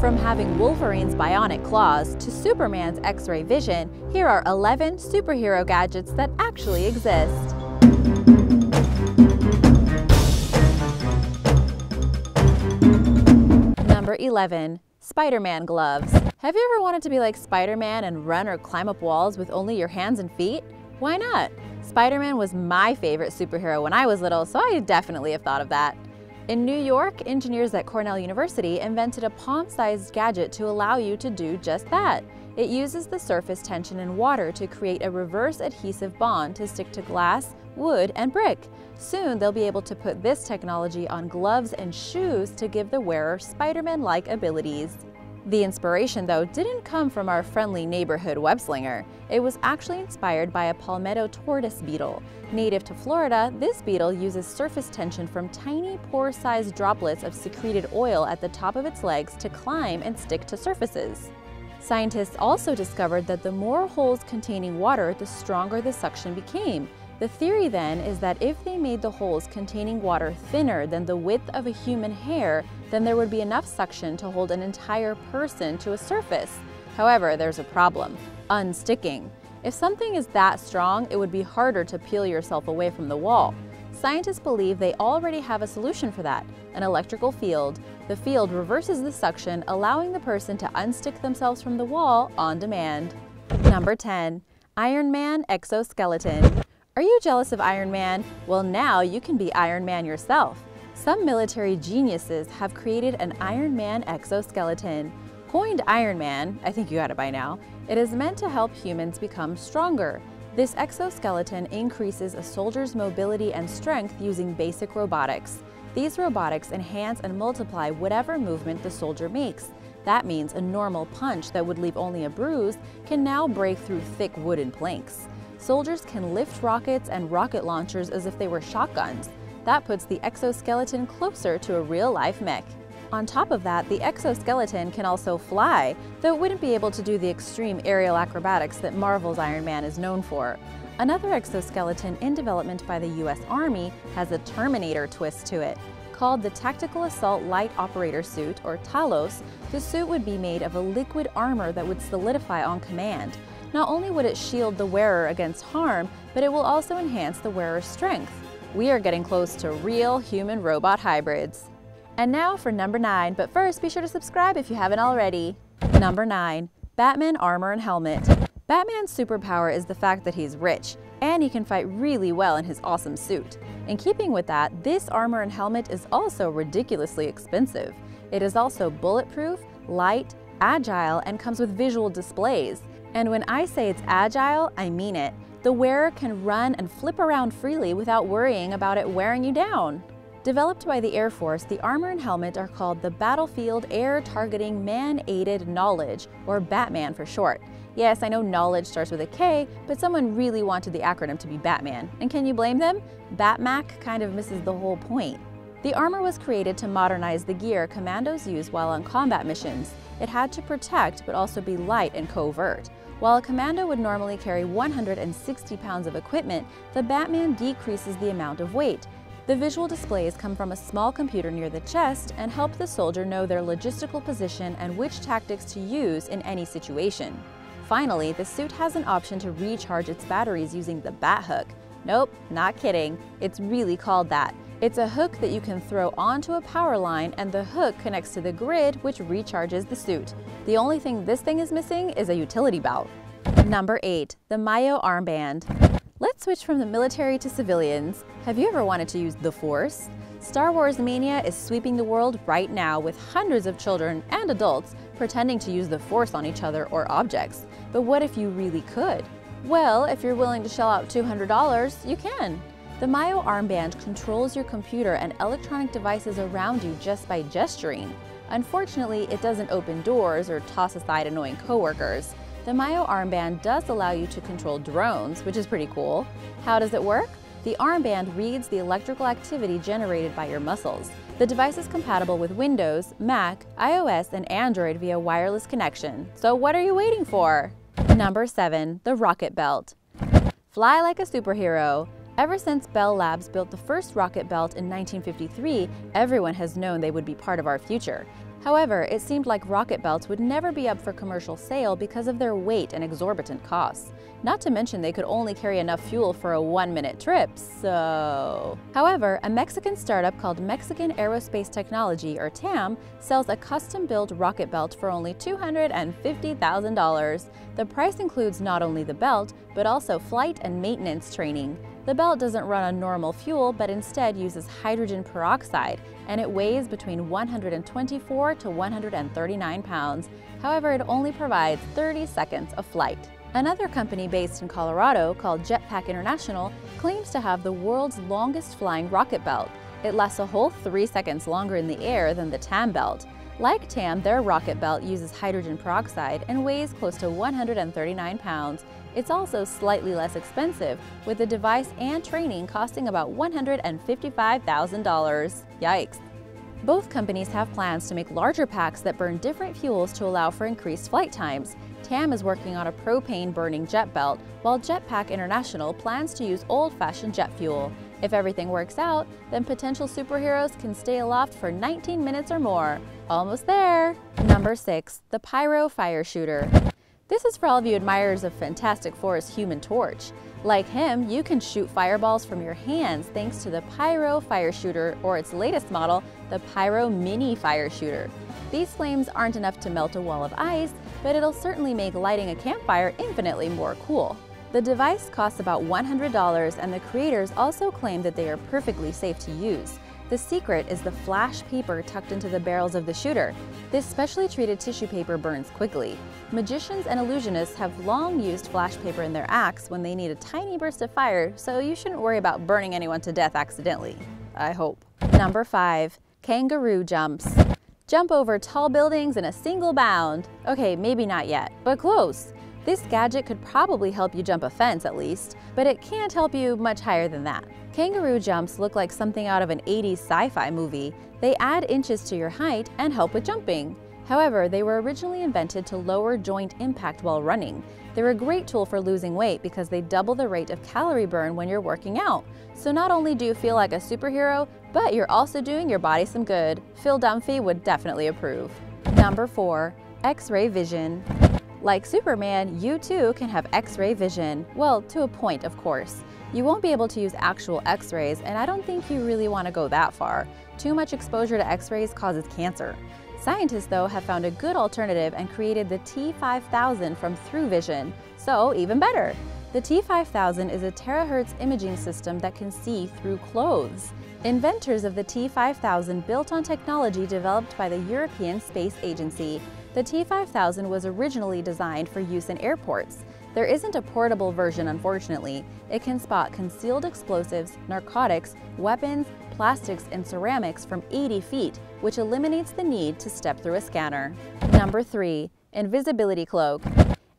From having Wolverine's bionic claws to Superman's X-ray vision, here are 11 superhero gadgets that actually exist. Number 11. Spider-Man gloves. Have you ever wanted to be like Spider-Man and run or climb up walls with only your hands and feet? Why not? Spider-Man was my favorite superhero when I was little, so I definitely have thought of that. In New York, engineers at Cornell University invented a palm-sized gadget to allow you to do just that. It uses the surface tension in water to create a reverse adhesive bond to stick to glass, wood, and brick. Soon, they'll be able to put this technology on gloves and shoes to give the wearer Spider-Man-like abilities. The inspiration, though, didn't come from our friendly neighborhood web-slinger. It was actually inspired by a palmetto tortoise beetle. Native to Florida, this beetle uses surface tension from tiny pore-sized droplets of secreted oil at the top of its legs to climb and stick to surfaces. Scientists also discovered that the more holes containing water, the stronger the suction became. The theory then is that if they made the holes containing water thinner than the width of a human hair, then there would be enough suction to hold an entire person to a surface. However, there's a problem: unsticking. If something is that strong, it would be harder to peel yourself away from the wall. Scientists believe they already have a solution for that: an electrical field. The field reverses the suction, allowing the person to unstick themselves from the wall on demand. Number 10. Iron Man exoskeleton. Are you jealous of Iron Man? Well, now you can be Iron Man yourself. Some military geniuses have created an Iron Man exoskeleton. Coined Iron Man, I think you got it by now, it is meant to help humans become stronger. This exoskeleton increases a soldier's mobility and strength using basic robotics. These robotics enhance and multiply whatever movement the soldier makes. That means a normal punch that would leave only a bruise can now break through thick wooden planks. Soldiers can lift rockets and rocket launchers as if they were shotguns. That puts the exoskeleton closer to a real-life mech. On top of that, the exoskeleton can also fly, though it wouldn't be able to do the extreme aerial acrobatics that Marvel's Iron Man is known for. Another exoskeleton in development by the U.S. Army has a Terminator twist to it. Called the Tactical Assault Light Operator Suit, or Talos, the suit would be made of a liquid armor that would solidify on command. Not only would it shield the wearer against harm, but it will also enhance the wearer's strength. We are getting close to real human-robot hybrids. And now for number 9, but first be sure to subscribe if you haven't already. Number 9. Batman armor and helmet. Batman's superpower is the fact that he's rich, and he can fight really well in his awesome suit. In keeping with that, this armor and helmet is also ridiculously expensive. It is also bulletproof, light, agile, and comes with visual displays. And when I say it's agile, I mean it. The wearer can run and flip around freely without worrying about it wearing you down. Developed by the Air Force, the armor and helmet are called the Battlefield Air Targeting Man-Aided Knowledge, or Batman for short. Yes, I know knowledge starts with a K, but someone really wanted the acronym to be Batman. And can you blame them? Batmac kind of misses the whole point. The armor was created to modernize the gear commandos use while on combat missions. It had to protect, but also be light and covert. While a commando would normally carry 160 pounds of equipment, the Batman decreases the amount of weight. The visual displays come from a small computer near the chest and help the soldier know their logistical position and which tactics to use in any situation. Finally, the suit has an option to recharge its batteries using the bat hook. Nope, not kidding. It's really called that. It's a hook that you can throw onto a power line, and the hook connects to the grid, which recharges the suit. The only thing this thing is missing is a utility belt. Number 8. The Myo armband. Let's switch from the military to civilians. Have you ever wanted to use the Force? Star Wars mania is sweeping the world right now, with hundreds of children and adults pretending to use the Force on each other or objects. But what if you really could? Well, if you're willing to shell out $200, you can. The Myo armband controls your computer and electronic devices around you just by gesturing. Unfortunately, it doesn't open doors or toss aside annoying coworkers. The Myo armband does allow you to control drones, which is pretty cool. How does it work? The armband reads the electrical activity generated by your muscles. The device is compatible with Windows, Mac, iOS, and Android via wireless connection. So what are you waiting for? Number 7. The rocket belt. Fly like a superhero. Ever since Bell Labs built the first rocket belt in 1953, everyone has known they would be part of our future. However, it seemed like rocket belts would never be up for commercial sale because of their weight and exorbitant costs. Not to mention they could only carry enough fuel for a 1-minute trip, so... However, a Mexican startup called Mexican Aerospace Technology, or TAM, sells a custom-built rocket belt for only $250,000. The price includes not only the belt, but also flight and maintenance training. The belt doesn't run on normal fuel, but instead uses hydrogen peroxide, and it weighs between 124 to 139 pounds. However, it only provides 30 seconds of flight. Another company based in Colorado, called Jetpack International, claims to have the world's longest flying rocket belt. It lasts a whole 3 seconds longer in the air than the TAM belt. Like TAM, their rocket belt uses hydrogen peroxide and weighs close to 139 pounds. It's also slightly less expensive, with the device and training costing about $155,000. Yikes. Both companies have plans to make larger packs that burn different fuels to allow for increased flight times. TAM is working on a propane-burning jet belt, while Jetpack International plans to use old-fashioned jet fuel. If everything works out, then potential superheroes can stay aloft for 19 minutes or more. Almost there! Number 6, the Pyro Fire Shooter. This is for all of you admirers of Fantastic Four's Human Torch. Like him, you can shoot fireballs from your hands thanks to the Pyro Fire Shooter, or its latest model, the Pyro Mini Fire Shooter. These flames aren't enough to melt a wall of ice, but it'll certainly make lighting a campfire infinitely more cool. The device costs about $100, and the creators also claim that they are perfectly safe to use. The secret is the flash paper tucked into the barrels of the shooter. This specially treated tissue paper burns quickly. Magicians and illusionists have long used flash paper in their acts when they need a tiny burst of fire, so you shouldn't worry about burning anyone to death accidentally. I hope. Number 5, kangaroo jumps. Jump over tall buildings in a single bound. Okay, maybe not yet, but close. This gadget could probably help you jump a fence at least, but it can't help you much higher than that. Kangaroo jumps look like something out of an 80s sci-fi movie. They add inches to your height and help with jumping. However, they were originally invented to lower joint impact while running. They're a great tool for losing weight because they double the rate of calorie burn when you're working out. So not only do you feel like a superhero, but you're also doing your body some good. Phil Dunphy would definitely approve. Number 4, X-ray vision. Like Superman, you too can have X-ray vision. Well, to a point, of course. You won't be able to use actual X-rays, and I don't think you really want to go that far. Too much exposure to X-rays causes cancer. Scientists, though, have found a good alternative and created the T5000 from ThruVision, so even better. The T5000 is a terahertz imaging system that can see through clothes. Inventors of the T5000 built on technology developed by the European Space Agency. The T5000 was originally designed for use in airports. There isn't a portable version, unfortunately. It can spot concealed explosives, narcotics, weapons, plastics, and ceramics from 80 feet, which eliminates the need to step through a scanner. Number 3, invisibility cloak.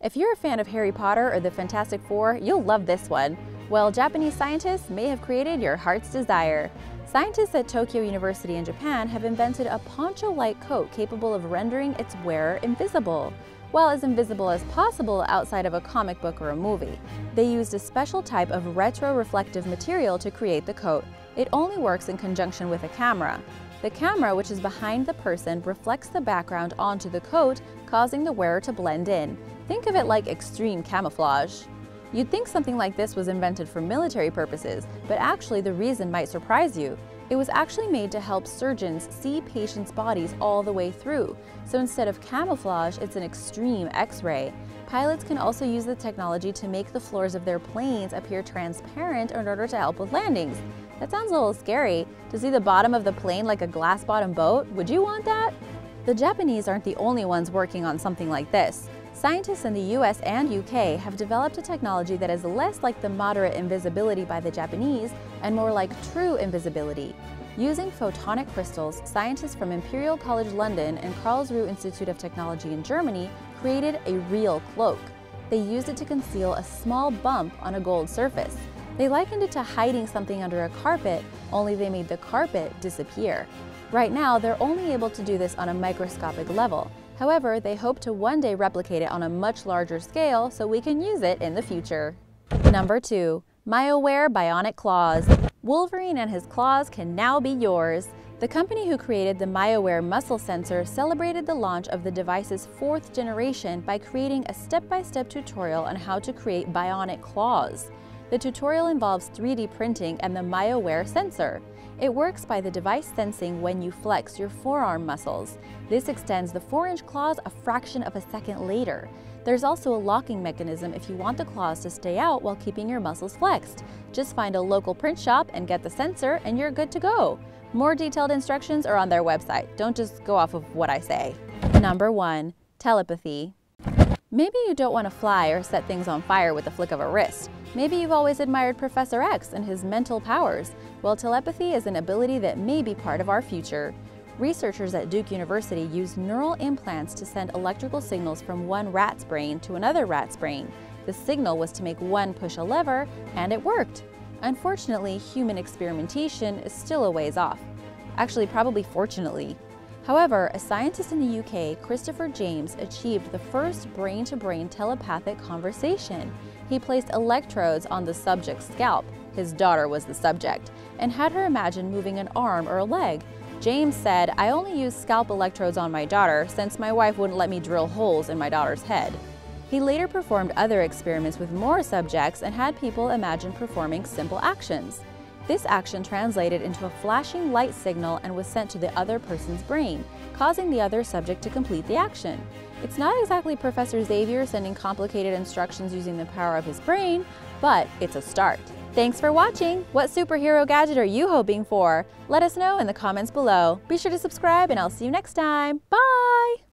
If you're a fan of Harry Potter or the Fantastic Four, you'll love this one. Well, Japanese scientists may have created your heart's desire. Scientists at Tokyo University in Japan have invented a poncho-like coat capable of rendering its wearer invisible. While as invisible as possible outside of a comic book or a movie, they used a special type of retro-reflective material to create the coat. It only works in conjunction with a camera. The camera, which is behind the person, reflects the background onto the coat, causing the wearer to blend in. Think of it like extreme camouflage. You'd think something like this was invented for military purposes, but actually the reason might surprise you. It was actually made to help surgeons see patients' bodies all the way through, so instead of camouflage, it's an extreme X-ray. Pilots can also use the technology to make the floors of their planes appear transparent in order to help with landings. That sounds a little scary. To see the bottom of the plane like a glass-bottom boat, would you want that? The Japanese aren't the only ones working on something like this. Scientists in the US and UK have developed a technology that is less like the moderate invisibility by the Japanese and more like true invisibility. Using photonic crystals, scientists from Imperial College London and Karlsruhe Institute of Technology in Germany created a real cloak. They used it to conceal a small bump on a gold surface. They likened it to hiding something under a carpet, only they made the carpet disappear. Right now, they're only able to do this on a microscopic level. However, they hope to one day replicate it on a much larger scale so we can use it in the future. Number 2, Myoware Bionic Claws. Wolverine and his claws can now be yours. The company who created the Myoware muscle sensor celebrated the launch of the device's 4th generation by creating a step-by-step tutorial on how to create bionic claws. The tutorial involves 3D printing and the Myoware sensor. It works by the device sensing when you flex your forearm muscles. This extends the 4-inch claws a fraction of a second later. There's also a locking mechanism if you want the claws to stay out while keeping your muscles flexed. Just find a local print shop and get the sensor and you're good to go. More detailed instructions are on their website. Don't just go off of what I say. Number 1. Telepathy. Maybe you don't want to fly or set things on fire with the flick of a wrist. Maybe you've always admired Professor X and his mental powers. Well, telepathy is an ability that may be part of our future. Researchers at Duke University used neural implants to send electrical signals from one rat's brain to another rat's brain. The signal was to make one push a lever, and it worked. Unfortunately, human experimentation is still a ways off. Actually, probably fortunately. However, a scientist in the UK, Christopher James, achieved the first brain-to-brain telepathic conversation. He placed electrodes on the subject's scalp, his daughter was the subject, and had her imagine moving an arm or a leg. James said, "I only use scalp electrodes on my daughter since my wife wouldn't let me drill holes in my daughter's head." He later performed other experiments with more subjects and had people imagine performing simple actions. This action translated into a flashing light signal and was sent to the other person's brain, causing the other subject to complete the action. It's not exactly Professor Xavier sending complicated instructions using the power of his brain, but it's a start. Thanks for watching! What superhero gadget are you hoping for? Let us know in the comments below. Be sure to subscribe and I'll see you next time. Bye!